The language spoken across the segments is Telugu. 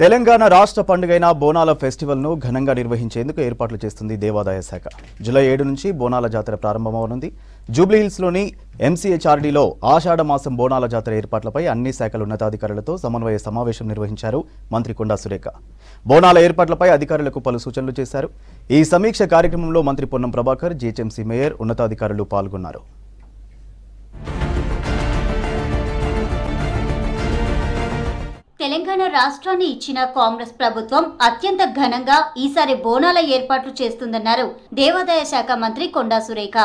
తెలంగాణ రాష్ట్ర పండుగైన బోనాల ఫెస్టివల్ను ఘనంగా నిర్వహించేందుకు ఏర్పాట్లు చేస్తుంది దేవాదాయ శాఖ. జూలై 7 నుంచి బోనాల జాతర ప్రారంభమవనుంది. జూబ్లీహిల్స్లోని ఎంసీహెచ్ఆర్డీలో ఆషాఢమాసం బోనాల జాతర ఏర్పాట్లపై అన్ని శాఖల ఉన్నతాధికారులతో సమన్వయ సమావేశం నిర్వహించారు మంత్రి కొండా సురేఖ. బోనాల ఏర్పాట్లపై అధికారులకు పలు సూచనలు చేశారు. ఈ సమీక్ష కార్యక్రమంలో మంత్రి పొన్నం ప్రభాకర్, జీహెచ్ఎంసీ మేయర్, ఉన్నతాధికారులు పాల్గొన్నారు. తెలంగాణ రాష్ట్రాన్ని ఇచ్చిన కాంగ్రెస్ ప్రభుత్వం అత్యంత ఘనంగా ఈసారి బోనాల ఏర్పాట్లు చేస్తుందన్నారు దేవాదాయ శాఖ మంత్రి కొండా సురేఖ.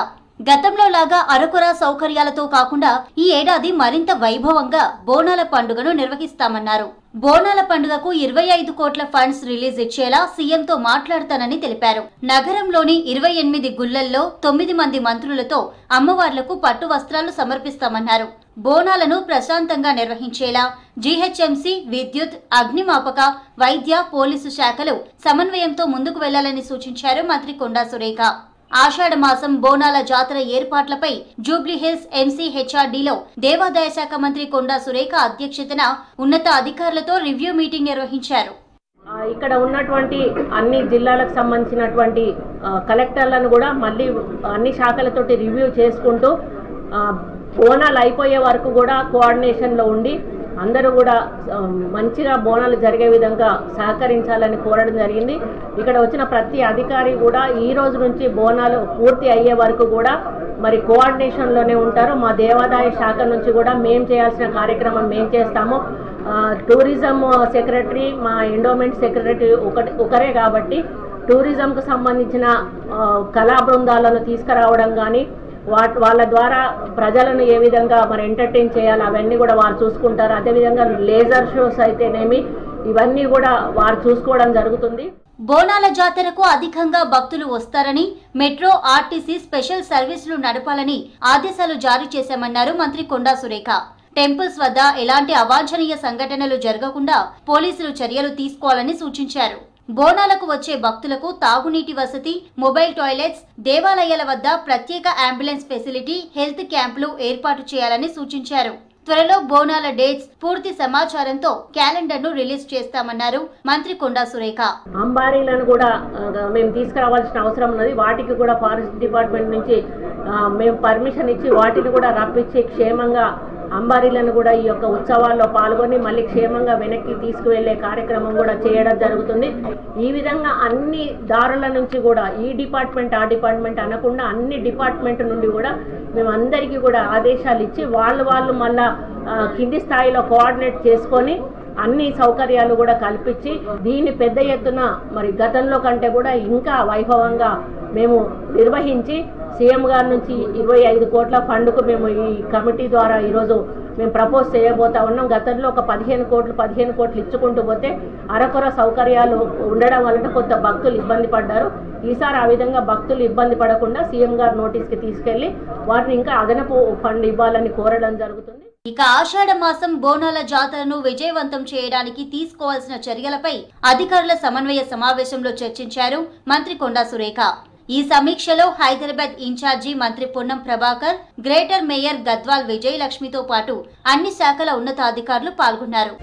గతంలో లాగా అరకొర సౌకర్యాలతో కాకుండా ఈ ఏడాది మరింత వైభవంగా బోనాల పండుగను నిర్వహిస్తామన్నారు. బోనాల పండుగకు 25 కోట్ల ఫండ్స్ రిలీజ్ ఇచ్చేలా సీఎంతో మాట్లాడతానని తెలిపారు. నగరంలోని 28 గుళ్లల్లో 9 మంది మంత్రులతో అమ్మవార్లకు పట్టు వస్త్రాలు సమర్పిస్తామన్నారు. బోనాలను ప్రశాంతంగా నిర్వహించేలా జీహెచ్ఎంసీ, విద్యుత్, అగ్నిమాపక, వైద్య, పోలీసు శాఖలు సమన్వయంతో ముందుకు వెళ్లాలని సూచించారు మంత్రి కొండా సురేఖ. ఆషాఢమాసం బోనాల జాతర ఏర్పాట్లపై జూబ్లీహిల్స్ ఎంసీహెచ్ఆర్డీలో దేవాదాయ శాఖ మంత్రి కొండా సురేఖ అధ్యక్షతన ఉన్నత అధికారులతో రివ్యూ మీటింగ్ నిర్వహించారు. ఇక్కడ ఉన్నటువంటి అన్ని జిల్లాలకు సంబంధించినటువంటి కలెక్టర్లను కూడా మళ్ళీ అన్ని శాఖలతోటి రివ్యూ చేసుకుంటూ బోనాలు అయిపోయే వరకు కూడా కోఆర్డినేషన్లో ఉండి అందరూ కూడా మంచిగా బోనాలు జరిగే విధంగా సహకరించాలని కోరడం జరిగింది. ఇక్కడ వచ్చిన ప్రతి అధికారి కూడా ఈ రోజు నుంచి బోనాలు పూర్తి అయ్యే వరకు కూడా మరి కోఆర్డినేషన్లోనే ఉంటారు. మా దేవాదాయ శాఖ నుంచి కూడా మేము చేయాల్సిన కార్యక్రమం మేము చేస్తాము. టూరిజం సెక్రటరీ, మా ఎండోమెంట్ సెక్రటరీ ఒకరే కాబట్టి టూరిజంకు సంబంధించిన కళా బృందాలను తీసుకురావడం కానీ వాళ్ళ ద్వారా ప్రజలను ఏ విధంగా మరి ఎంటర్టైన్ చేయాలి అవన్నీ కూడా వారు చూసుకుంటారు. అదేవిధంగా లేజర్ షోస్ అయితేనేమి ఇవన్నీ కూడా వారు చూసుకోవడం జరుగుతుంది. బోనాల జాతరకు అధికంగా భక్తులు వస్తారని, మెట్రో, ఆర్టీసీ స్పెషల్ సర్వీసులు నడపాలని ఆదేశాలు జారీ చేశామన్నారు మంత్రి కొండా సురేఖ. టెంపుల్స్ వద్ద ఎలాంటి అవాంఛనీయ సంఘటనలు జరగకుండా పోలీసులు చర్యలు తీసుకోవాలని సూచించారు. బోనాలకు వచ్చే భక్తులకు తాగునీటి వసతి, మొబైల్ టాయిలెట్స్, దేవాలయాల వద్ద ప్రత్యేక అంబులెన్స్ ఫెసిలిటీ, హెల్త్ క్యాంపులు ఏర్పాటు చేయాలని సూచించారు. త్వరలో బోనాల డేట్స్, పూర్తి సమాచారంతో క్యాలెండర్ ను రిలీజ్ చేస్తామన్నారు మంత్రి కొండా సురేఖ. అంబారీలను కూడా మేము తీసుకురావాల్సిన అవసరం ఉన్నది. వాటికి కూడా ఫారెస్ట్ డిపార్ట్మెంట్ నుంచి మేము పర్మిషన్ ఇచ్చి వాటిని కూడా రప్పించి క్షేమంగా అంబారీలను కూడా ఈ యొక్క ఉత్సవాల్లో పాల్గొని మళ్ళీ క్షేమంగా వెనక్కి తీసుకువెళ్లే కార్యక్రమం కూడా చేయడం జరుగుతుంది. ఈ విధంగా అన్ని దారుల నుంచి కూడా ఈ డిపార్ట్మెంట్ ఆ డిపార్ట్మెంట్ అనకుండా అన్ని డిపార్ట్మెంట్ నుండి కూడా మేము అందరికీ కూడా ఆదేశాలు ఇచ్చి వాళ్ళు మళ్ళా కింది స్థాయిలో కోఆర్డినేట్ చేసుకొని అన్ని సౌకర్యాలు కూడా కల్పించి దీన్ని పెద్ద ఎత్తున మరి గతంలో కంటే కూడా ఇంకా వైభవంగా మేము నిర్వహించి సీఎం గారి నుంచి 25 కోట్ల ఫండ్కు మేము ఈ కమిటీ ద్వారా ఈరోజు మేము ప్రపోజ్ చేయబోతా ఉన్నాం. గతంలో ఒక 15 కోట్లు ఇచ్చుకుంటూ పోతే అరకొర సౌకర్యాలు ఉండడం వలన కొంత భక్తులు ఇబ్బంది పడ్డారు. ఈసారి ఆ విధంగా భక్తులు ఇబ్బంది పడకుండా సీఎం గారి నోటీస్కి తీసుకెళ్లి వారిని ఇంకా అదనపు ఫండ్ ఇవ్వాలని కోరడం జరుగుతుంది. ఇక ఆషాఢ మాసం బోనాల జాతరను విజయవంతం చేయడానికి తీసుకోవాల్సిన చర్యలపై అధికారుల సమన్వయ సమావేశంలో చర్చించారు మంత్రి కొండా సురేఖ. ఈ సమీక్షలో హైదరాబాద్ ఇన్ఛార్జి మంత్రి పొన్నం ప్రభాకర్, గ్రేటర్ మేయర్ గద్వాల్ విజయలక్ష్మితో పాటు అన్ని శాఖల ఉన్నతాధికారులు పాల్గొన్నారు.